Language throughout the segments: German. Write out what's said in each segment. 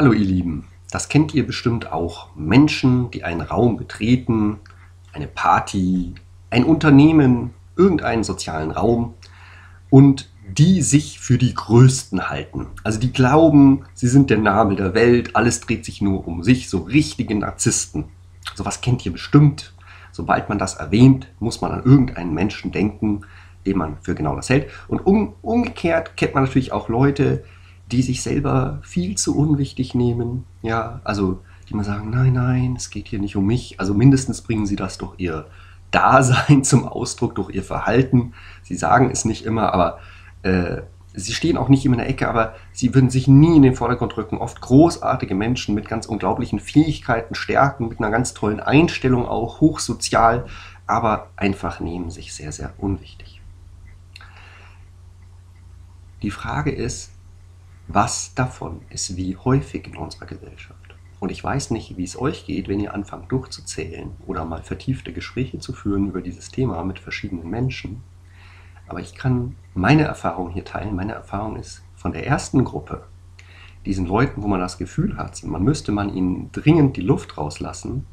Hallo ihr Lieben, das kennt ihr bestimmt auch. Menschen, die einen Raum betreten, eine Party, ein Unternehmen, irgendeinen sozialen Raum und die sich für die Größten halten. Also die glauben, sie sind der Nabel der Welt, alles dreht sich nur um sich, so richtige Narzissten. Sowas kennt ihr bestimmt. Sobald man das erwähnt, muss man an irgendeinen Menschen denken, den man für genau das hält. Und umgekehrt kennt man natürlich auch Leute, die sich selber viel zu unwichtig nehmen, ja, also die mal sagen, nein, nein, es geht hier nicht um mich, also mindestens bringen sie das durch ihr Dasein zum Ausdruck, durch ihr Verhalten, sie sagen es nicht immer, aber sie stehen auch nicht immer in der Ecke, aber sie würden sich nie in den Vordergrund rücken, oft großartige Menschen mit ganz unglaublichen Fähigkeiten, Stärken, mit einer ganz tollen Einstellung auch, hochsozial, aber einfach nehmen sich sehr, sehr unwichtig. Die Frage ist, was davon ist wie häufig in unserer Gesellschaft? Und ich weiß nicht, wie es euch geht, wenn ihr anfangt durchzuzählen oder mal vertiefte Gespräche zu führen über dieses Thema mit verschiedenen Menschen. Aber ich kann meine Erfahrung hier teilen. Meine Erfahrung ist von der ersten Gruppe, diesen Leuten, wo man das Gefühl hat, man müsste ihnen dringend die Luft rauslassen,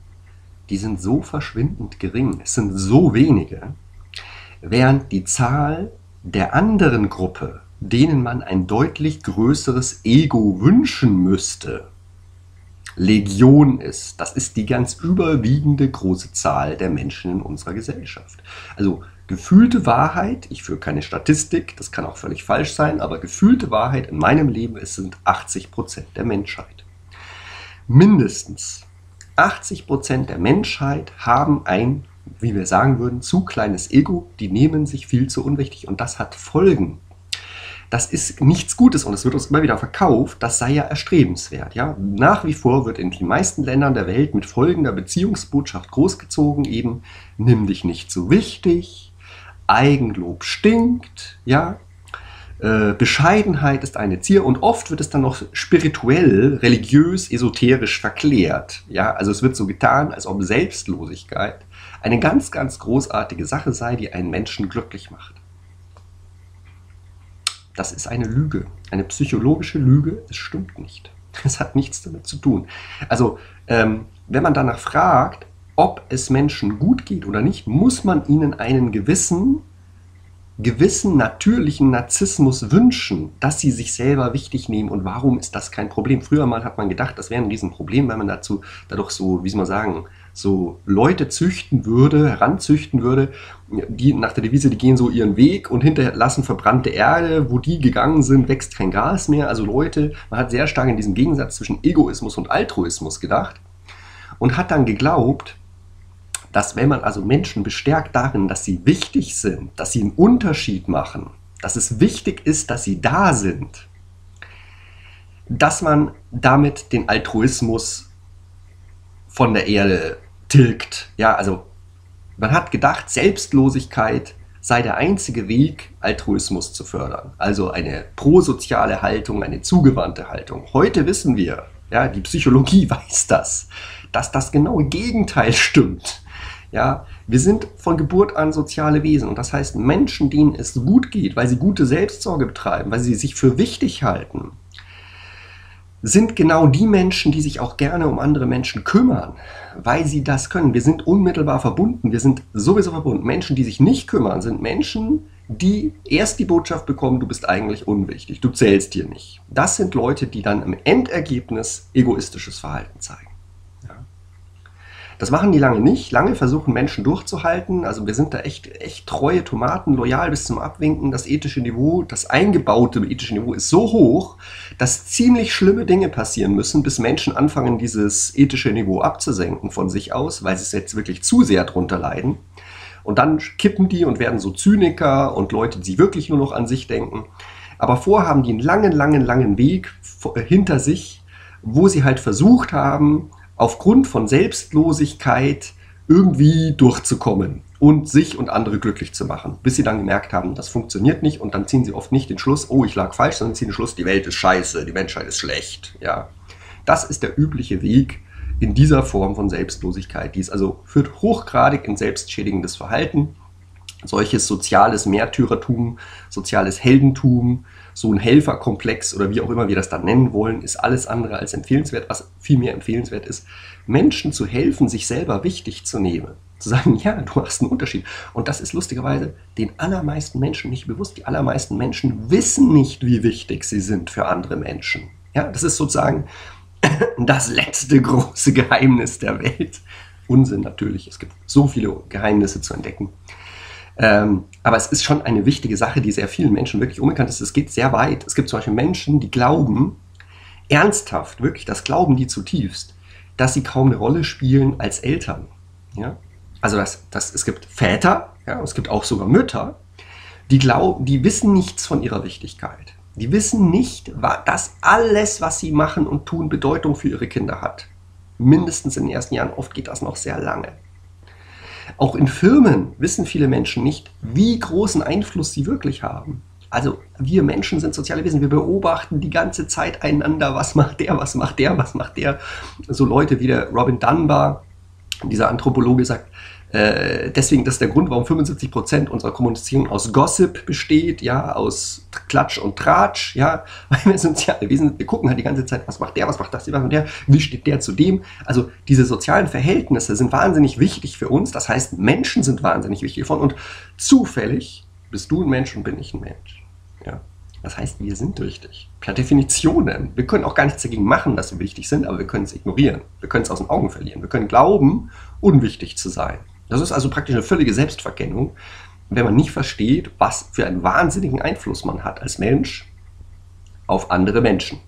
die sind so verschwindend gering. Es sind so wenige, während die Zahl der anderen Gruppe, denen man ein deutlich größeres Ego wünschen müsste, Legion ist. Das ist die ganz überwiegende große Zahl der Menschen in unserer Gesellschaft. Also gefühlte Wahrheit, ich führe keine Statistik, das kann auch völlig falsch sein, aber gefühlte Wahrheit in meinem Leben, es sind 80% der Menschheit. Mindestens 80% der Menschheit haben ein, wie wir sagen würden, zu kleines Ego, die nehmen sich viel zu unwichtig und das hat Folgen. Das ist nichts Gutes und es wird uns immer wieder verkauft, das sei ja erstrebenswert. Ja? Nach wie vor wird in den meisten Ländern der Welt mit folgender Beziehungsbotschaft großgezogen, eben, nimm dich nicht so wichtig, Eigenlob stinkt, ja? Bescheidenheit ist eine Zier und oft wird es dann noch spirituell, religiös, esoterisch verklärt. Ja? Also es wird so getan, als ob Selbstlosigkeit eine ganz, ganz großartige Sache sei, die einen Menschen glücklich macht. Das ist eine Lüge, eine psychologische Lüge, es stimmt nicht. Es hat nichts damit zu tun. Also, wenn man danach fragt, ob es Menschen gut geht oder nicht, muss man ihnen einen gewissen natürlichen Narzissmus wünschen, dass sie sich selber wichtig nehmen. Und warum ist das kein Problem? Früher mal hat man gedacht, das wäre ein Riesenproblem, wenn man dadurch so, wie soll man sagen, so Leute züchten würde, heranzüchten würde, die nach der Devise, die gehen so ihren Weg und hinterlassen verbrannte Erde, wo die gegangen sind, wächst kein Gras mehr. Also Leute, man hat sehr stark in diesem Gegensatz zwischen Egoismus und Altruismus gedacht und hat dann geglaubt, dass wenn man also Menschen bestärkt darin, dass sie wichtig sind, dass sie einen Unterschied machen, dass es wichtig ist, dass sie da sind, dass man damit den Altruismus von der Erde tilgt. Ja, also man hat gedacht, Selbstlosigkeit sei der einzige Weg, Altruismus zu fördern. Also eine prosoziale Haltung, eine zugewandte Haltung. Heute wissen wir, ja, die Psychologie weiß das, dass das genaue Gegenteil stimmt. Ja, wir sind von Geburt an soziale Wesen und das heißt, Menschen, denen es gut geht, weil sie gute Selbstsorge betreiben, weil sie sich für wichtig halten, sind genau die Menschen, die sich auch gerne um andere Menschen kümmern, weil sie das können. Wir sind unmittelbar verbunden, wir sind sowieso verbunden. Menschen, die sich nicht kümmern, sind Menschen, die erst die Botschaft bekommen, du bist eigentlich unwichtig, du zählst dir nicht. Das sind Leute, die dann im Endergebnis egoistisches Verhalten zeigen. Das machen die lange nicht. Lange versuchen Menschen durchzuhalten. Also wir sind da echt treue Tomaten, loyal bis zum Abwinken. Das ethische Niveau, das eingebaute ethische Niveau ist so hoch, dass ziemlich schlimme Dinge passieren müssen, bis Menschen anfangen, dieses ethische Niveau abzusenken von sich aus, weil sie es jetzt wirklich zu sehr darunter leiden. Und dann kippen die und werden so Zyniker und Leute, die wirklich nur noch an sich denken. Aber vorher haben die einen langen, langen, langen Weg hinter sich, wo sie halt versucht haben, aufgrund von Selbstlosigkeit irgendwie durchzukommen und sich und andere glücklich zu machen. Bis sie dann gemerkt haben, das funktioniert nicht und dann ziehen sie oft nicht den Schluss, oh, ich lag falsch, sondern ziehen den Schluss, die Welt ist scheiße, die Menschheit ist schlecht. Ja. Das ist der übliche Weg in dieser Form von Selbstlosigkeit. Dies also führt hochgradig in selbstschädigendes Verhalten, solches soziales Märtyrertum, soziales Heldentum, so ein Helferkomplex oder wie auch immer wir das dann nennen wollen, ist alles andere als empfehlenswert. Was viel mehr empfehlenswert ist, Menschen zu helfen, sich selber wichtig zu nehmen. Zu sagen, ja, du machst einen Unterschied. Und das ist lustigerweise den allermeisten Menschen nicht bewusst. Die allermeisten Menschen wissen nicht, wie wichtig sie sind für andere Menschen. Ja, das ist sozusagen das letzte große Geheimnis der Welt. Unsinn natürlich, es gibt so viele Geheimnisse zu entdecken. Aber es ist schon eine wichtige Sache, die sehr vielen Menschen wirklich unbekannt ist. Es geht sehr weit. Es gibt zum Beispiel Menschen, die glauben, ernsthaft, wirklich, das glauben die zutiefst, dass sie kaum eine Rolle spielen als Eltern. Ja? Also es gibt Väter, ja, es gibt auch sogar Mütter, die glauben, die wissen nichts von ihrer Wichtigkeit. Die wissen nicht, dass alles, was sie machen und tun, Bedeutung für ihre Kinder hat. Mindestens in den ersten Jahren, oft geht das noch sehr lange. Auch in Firmen wissen viele Menschen nicht, wie großen Einfluss sie wirklich haben. Also wir Menschen sind soziale Wesen, wir beobachten die ganze Zeit einander, was macht der, was macht der, was macht der. So Leute wie der Robin Dunbar, dieser Anthropologe, sagt, deswegen, das ist der Grund, warum 75% unserer Kommunikation aus Gossip besteht, ja, aus Klatsch und Tratsch, ja, weil wir soziale Wesen sind, wir gucken halt die ganze Zeit, was macht der, was macht das, was macht der, wie steht der zu dem. Also diese sozialen Verhältnisse sind wahnsinnig wichtig für uns, das heißt, Menschen sind wahnsinnig wichtig für uns und zufällig bist du ein Mensch und bin ich ein Mensch. Ja. Das heißt, wir sind wichtig. Per Definitionen. Wir können auch gar nichts dagegen machen, dass wir wichtig sind, aber wir können es ignorieren. Wir können es aus den Augen verlieren. Wir können glauben, unwichtig zu sein. Das ist also praktisch eine völlige Selbstverkennung, wenn man nicht versteht, was für einen wahnsinnigen Einfluss man hat als Mensch auf andere Menschen.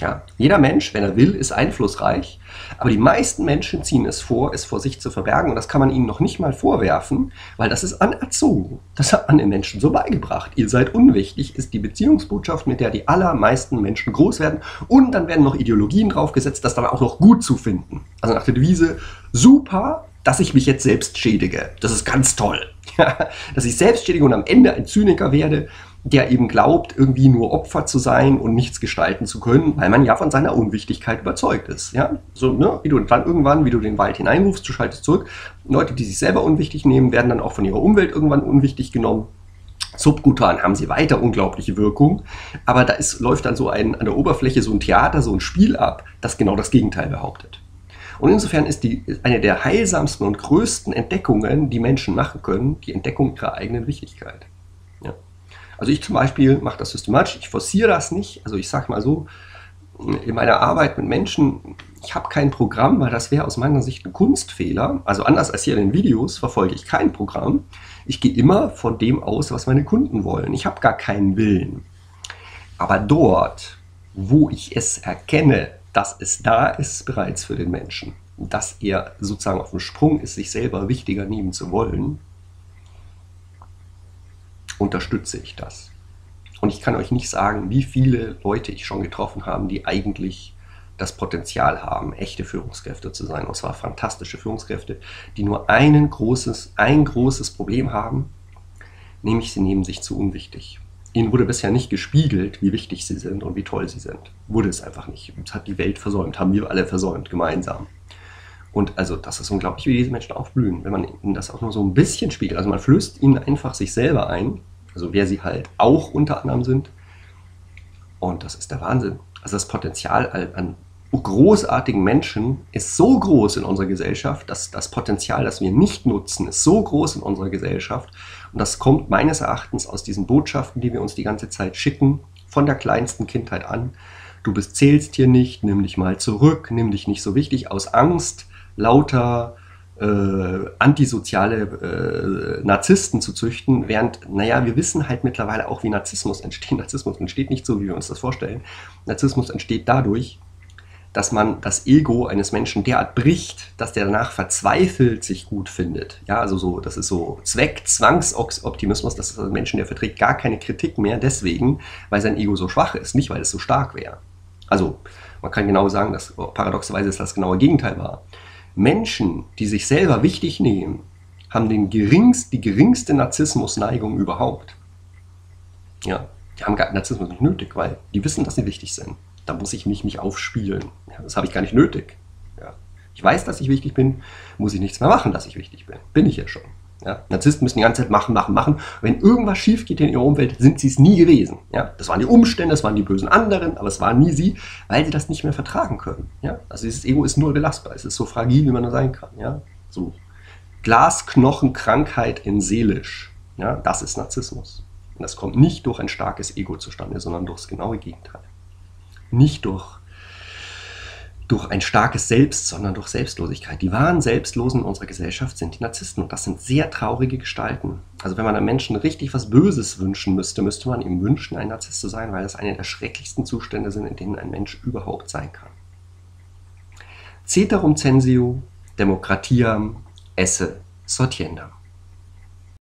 Ja, jeder Mensch, wenn er will, ist einflussreich, aber die meisten Menschen ziehen es vor, es vor sich zu verbergen und das kann man ihnen noch nicht mal vorwerfen, weil das ist anerzogen. Das hat man den Menschen so beigebracht. Ihr seid unwichtig, ist die Beziehungsbotschaft, mit der die allermeisten Menschen groß werden und dann werden noch Ideologien draufgesetzt, das dann auch noch gut zu finden. Also nach der Devise, super, dass ich mich jetzt selbst schädige. Das ist ganz toll. Ja, dass ich selbst schädige und am Ende ein Zyniker werde, der eben glaubt, irgendwie nur Opfer zu sein und nichts gestalten zu können, weil man ja von seiner Unwichtigkeit überzeugt ist. Ja? So, ne? Wie du dann irgendwann, wie du den Wald hineinrufst, du schaltest zurück. Leute, die sich selber unwichtig nehmen, werden dann auch von ihrer Umwelt irgendwann unwichtig genommen. Subkutan haben sie weiter unglaubliche Wirkung, aber da läuft dann so an der Oberfläche so ein Theater, so ein Spiel ab, das genau das Gegenteil behauptet. Und insofern ist eine der heilsamsten und größten Entdeckungen, die Menschen machen können, die Entdeckung ihrer eigenen Wichtigkeit. Ja. Also ich zum Beispiel mache das systematisch, ich forciere das nicht. Also ich sage mal so, in meiner Arbeit mit Menschen, ich habe kein Programm, weil das wäre aus meiner Sicht ein Kunstfehler. Also anders als hier in den Videos verfolge ich kein Programm. Ich gehe immer von dem aus, was meine Kunden wollen. Ich habe gar keinen Willen. Aber dort, wo ich es erkenne, dass es da ist bereits für den Menschen, dass er sozusagen auf dem Sprung ist, sich selber wichtiger nehmen zu wollen, unterstütze ich das. Und ich kann euch nicht sagen, wie viele Leute ich schon getroffen habe, die eigentlich das Potenzial haben, echte Führungskräfte zu sein, und zwar fantastische Führungskräfte, die nur ein großes Problem haben, nämlich sie nehmen sich zu unwichtig. Ihnen wurde bisher nicht gespiegelt, wie wichtig sie sind und wie toll sie sind. Wurde es einfach nicht. Das hat die Welt versäumt, haben wir alle versäumt, gemeinsam. Und also das ist unglaublich, wie diese Menschen aufblühen, wenn man ihnen das auch nur so ein bisschen spiegelt. Also man flößt ihnen einfach sich selber ein, also wer sie halt auch unter anderem sind. Und das ist der Wahnsinn. Also das Potenzial an großartigen Menschen ist so groß in unserer Gesellschaft, dass das Potenzial, das wir nicht nutzen, ist so groß in unserer Gesellschaft. Und das kommt meines Erachtens aus diesen Botschaften, die wir uns die ganze Zeit schicken, von der kleinsten Kindheit an. Du zählst hier nicht, nimm dich mal zurück, nimm dich nicht so wichtig, aus Angst, lauter antisoziale Narzissten zu züchten, während, naja, wir wissen halt mittlerweile auch, wie Narzissmus entsteht. Narzissmus entsteht nicht so, wie wir uns das vorstellen. Narzissmus entsteht dadurch, dass man das Ego eines Menschen derart bricht, dass der danach verzweifelt sich gut findet. Ja, also so, das ist so Zwangsoptimismus, das ist ein Mensch, der verträgt gar keine Kritik mehr, deswegen, weil sein Ego so schwach ist, nicht weil es so stark wäre. Also, man kann genau sagen, dass paradoxerweise das genaue Gegenteil war. Menschen, die sich selber wichtig nehmen, haben die geringste Narzissmusneigung überhaupt. Ja, die haben Narzissmus nicht nötig, weil die wissen, dass sie wichtig sind. Da muss ich mich aufspielen. Ja, das habe ich gar nicht nötig. Ja. Ich weiß, dass ich wichtig bin, muss ich nichts mehr machen, dass ich wichtig bin. Bin ich ja schon. Ja, Narzissten müssen die ganze Zeit machen. Und wenn irgendwas schief geht in ihrer Umwelt, sind sie es nie gewesen. Ja, das waren die Umstände, das waren die bösen anderen, aber es waren nie sie, weil sie das nicht mehr vertragen können. Ja, also dieses Ego ist nur belastbar, es ist so fragil, wie man nur sein kann. Ja, so Glasknochenkrankheit in seelisch, ja, das ist Narzissmus. Und das kommt nicht durch ein starkes Ego zustande, sondern durch das genaue Gegenteil. Nicht durch ein starkes Selbst, sondern durch Selbstlosigkeit. Die wahren Selbstlosen unserer Gesellschaft sind die Narzissten. Und das sind sehr traurige Gestalten. Also wenn man einem Menschen richtig was Böses wünschen müsste, müsste man ihm wünschen, ein Narzisst zu sein, weil das eine der schrecklichsten Zustände sind, in denen ein Mensch überhaupt sein kann. Ceterum censeo democratiam esse sortiendam.